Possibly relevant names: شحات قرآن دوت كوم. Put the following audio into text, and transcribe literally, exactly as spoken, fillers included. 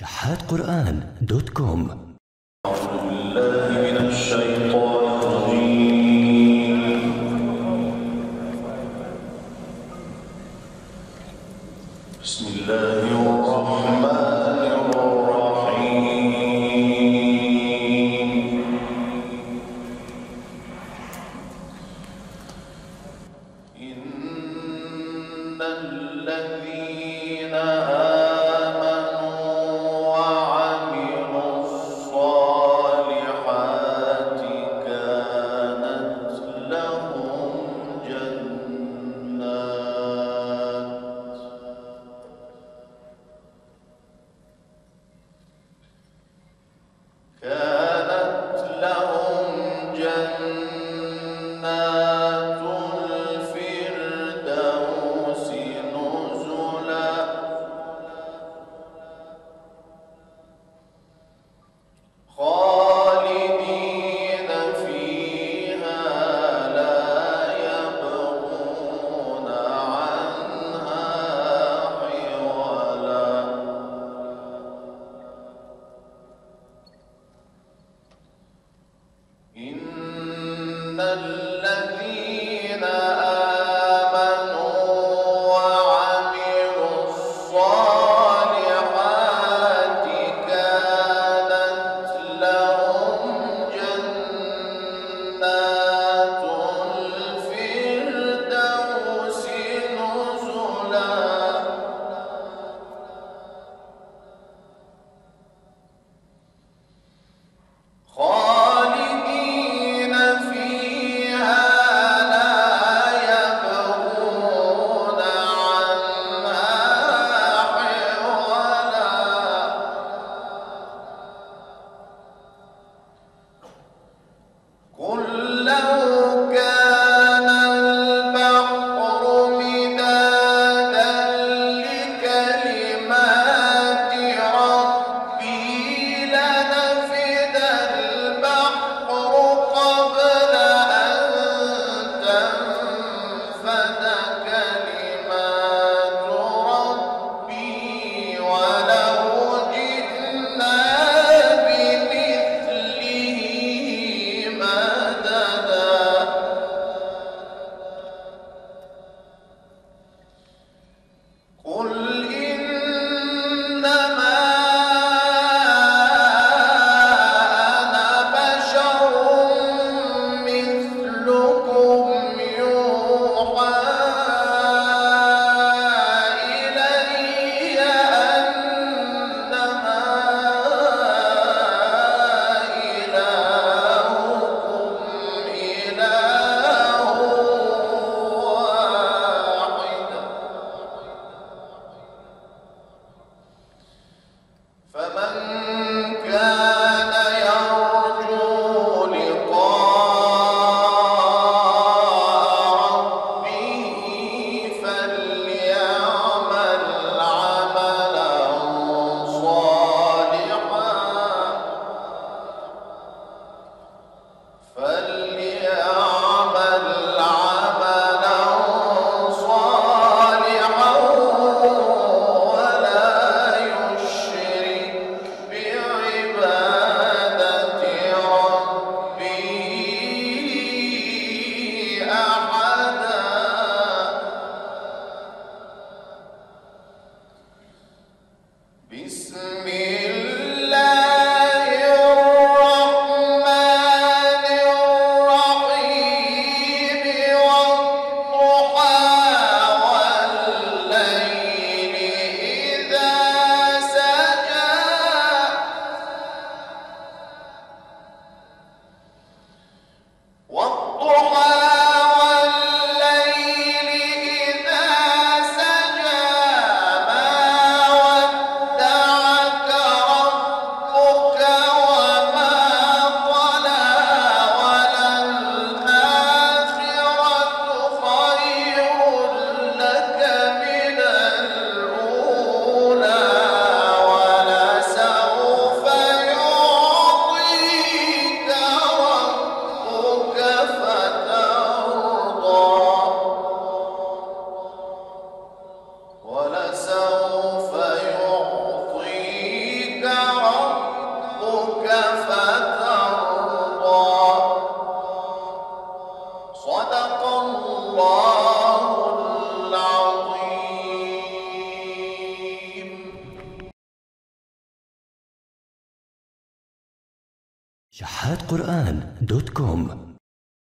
شحات قرآن دوت كوم. بسم الله الرحمن الرحيم. إن الذين آمنوا وعملوا الصالحات كانت لهم جنات كانت لهم جنات الفردوس نزلا خالدين فيها لا يبغون عنها حولا. إن الذين آمنوا وعملوا الصالحات كانت لهم جنات الفردوس نزلا شحات قرآن دوت كوم.